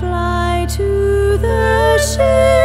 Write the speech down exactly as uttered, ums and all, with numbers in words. Fly to the ship.